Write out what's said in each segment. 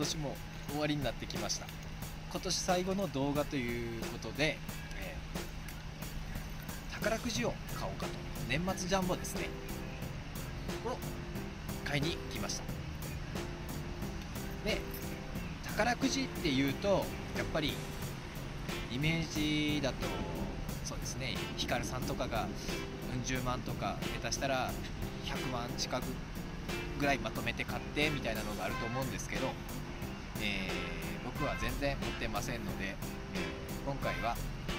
年も終わりになってきました。今年最後の動画ということで、宝くじを買おうかと、年末ジャンボですねを買いに来ました。で、宝くじっていうとやっぱりイメージだとそうですね、ヒカルさんとかが10万とか下手したら100万近くぐらいまとめて買ってみたいなのがあると思うんですけど、僕は全然持ってませんので、今回は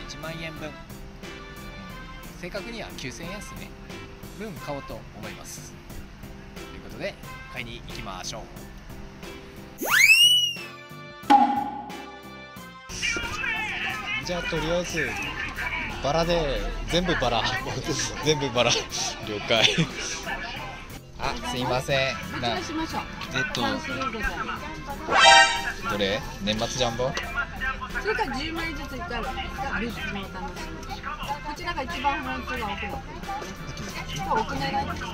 1万円分、正確には9000円ですね分買おうと思います。ということで買いに行きましょう。じゃあとりあえずバラで全部バラ全部バラ了解。あ、すいません。どれ？年末ジャンボ？それから10枚ずついったら美術も楽しみ。こちらが一番本数が多くなってる。奥狙いですか？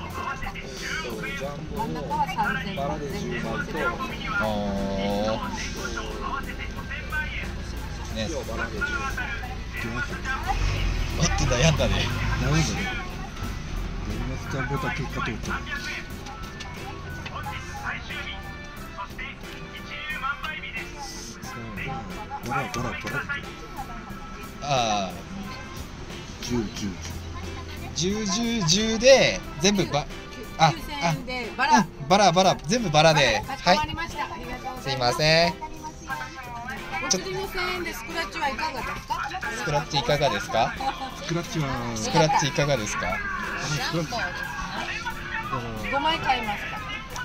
真ん中は3000バラで10枚と。ね、待って悩んだね。悩んだね。年末ジャンボだけかと思った。ああ、10で全部バラ全部バラで。はい。すいません。6000円でスクラッチはいかがですか？スクラッチいかがですか？スクラッチいかがですか？5枚買いました。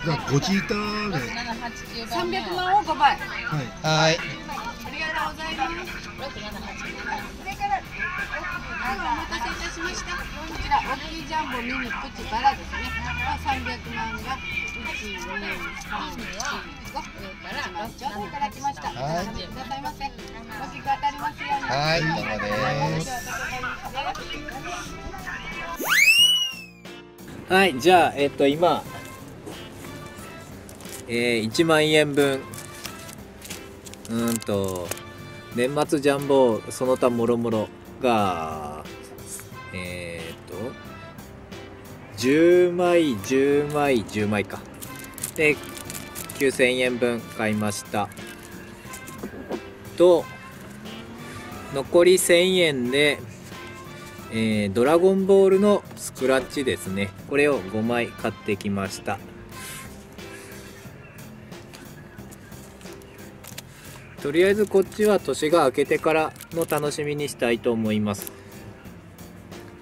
だから5板で300万を5倍。はい。はい。ありがとうございます。それからお待たせいたしました。こちら大きいジャンボミニプチバラですね。300万が1、2、3。はい、どうもです。はい、じゃあ今1万円分年末ジャンボその他もろもろが10枚かで9000円分買いましたと、残り1000円で、ドラゴンボールのスクラッチですね、これを5枚買ってきました。とりあえずこっちは年が明けてからの楽しみにしたいと思います。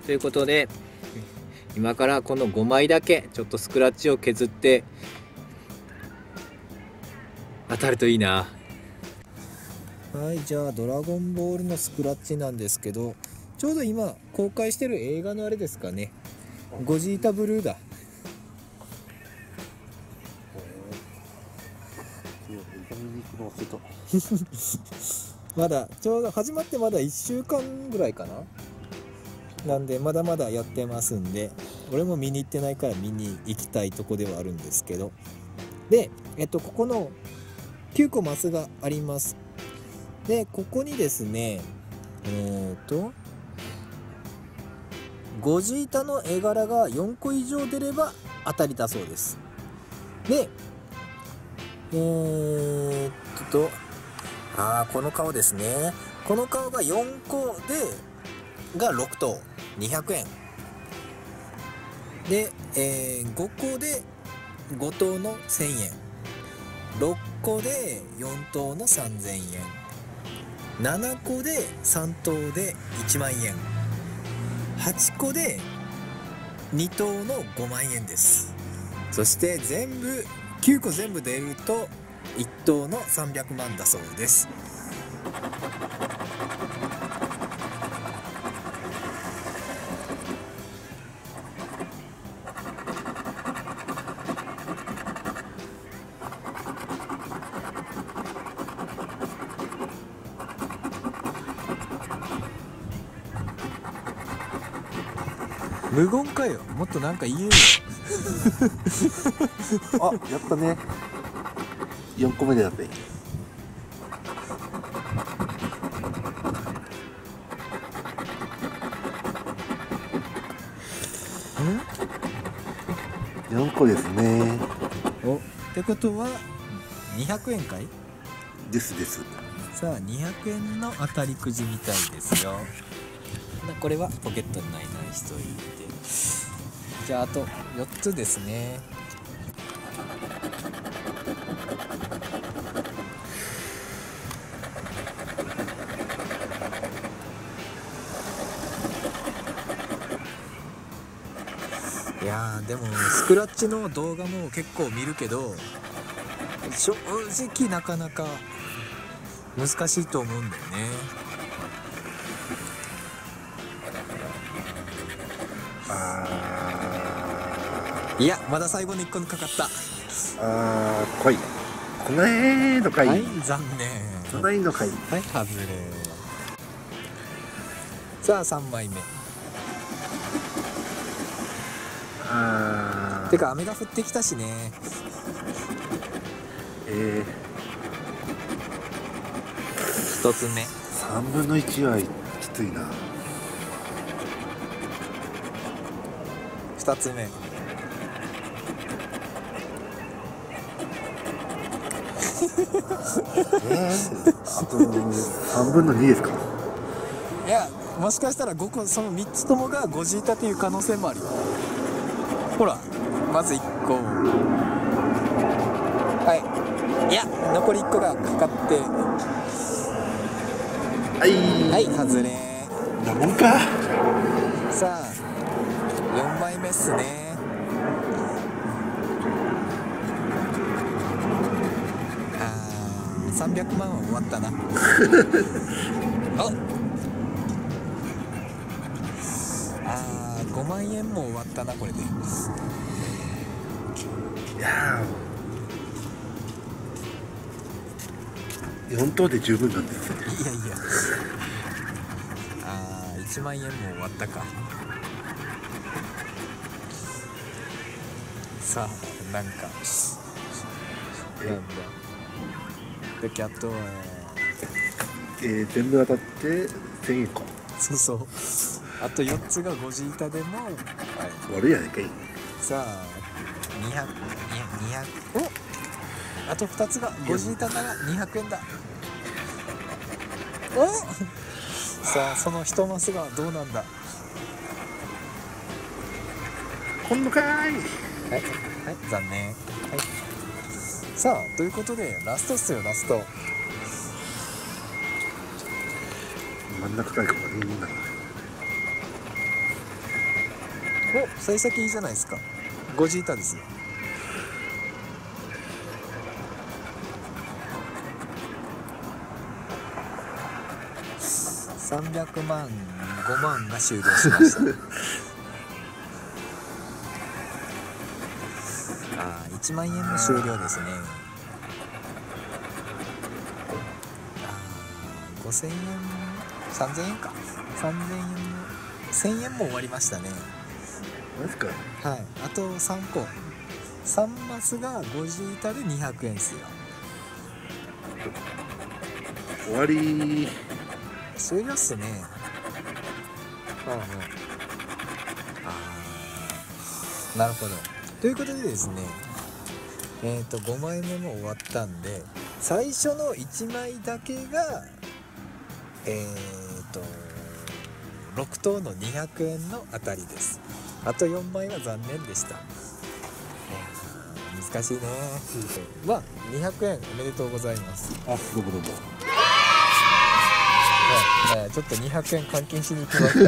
ということで今からこの5枚だけちょっとスクラッチを削って当たるといいな。はい、じゃあドラゴンボールのスクラッチなんですけど、ちょうど今公開してる映画のあれですかね、ゴジータブルーだ。まだちょうど始まってまだ1週間ぐらいかな、なんでまだまだやってますんで、俺も見に行ってないから見に行きたいとこではあるんですけど、でここの9個マスがあります。でここにですねゴジータの絵柄が4個以上出れば当たりだそうです。でこの顔ですね、この顔が4個でが6等200円で、5個で5等の1000円、6個で4等の3000円、7個で3等で1万円、8個で2等の5万円です。そして9個全部出ると1等の300万だそうです。無言かよ、もっとなんか言えよ。あ、やったね。4個目でだって。4個ですね。お、ってことは200円かい？ですです。さあ、200円の当たりくじみたいですよ。これはポケットにないないしといて、じゃああと4つですね。いやー、でもスクラッチの動画も結構見るけど、正直なかなか難しいと思うんだよね。いや、まだ最後の1個にかかった。あー、来い来ないのかい。はい、残念。来ないのかい。はい、外れ。さあ、3枚目。あー、てか雨が降ってきたしね。1つ目。3分の1はきついな。2つ目。あと3分の2ですか。いや、もしかしたら5個、その3つともがゴジータという可能性もあるよ。ほら、まず1個。はい、いや、残り1個がかかって、はいはい、外れだもんか。さあ、4枚目っすね。300万は終わったな。ああ、5万円も終わったな、これで。いやー、4等で十分なんですよ。いやいや。ああ、1万円も終わったか。さあ、なんか。なんだ。あとは、全部当たって1000円か。そうそう、あと4つがゴジータでも悪いやねんかい。さあ、200、お、あと2つがゴジータなら200円だ。おさあ、その1マスがどうなんだ。こんのかい。はい、はい、残念。はい、さあ、ということでラストっすよ、ラスト。真ん中から行くのがいいんだな。お、幸先いいじゃないですか。ゴジータですよ。300万、5万が終了しました。1万円も終了ですね。5000円、3000円か。3000円も、1000円も終わりましたね。マジか。はい、あと3個。3マスがゴジータで200円ですよ。終わり、終了っすね。はいはい。なるほど。ということでですね、5枚目も終わったんで、最初の1枚だけが6等の200円の当たりです。あと4枚は残念でした。難しいね。まあ、200円おめでとうございます。あ、どうもどうも。ちょっと200円換金しに行きまし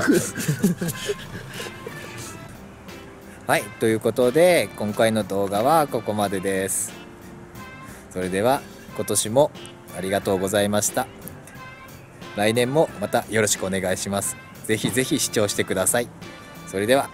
た。はい、ということで今回の動画はここまでです。それでは今年もありがとうございました。来年もまたよろしくお願いします。ぜひぜひ視聴してください。それでは。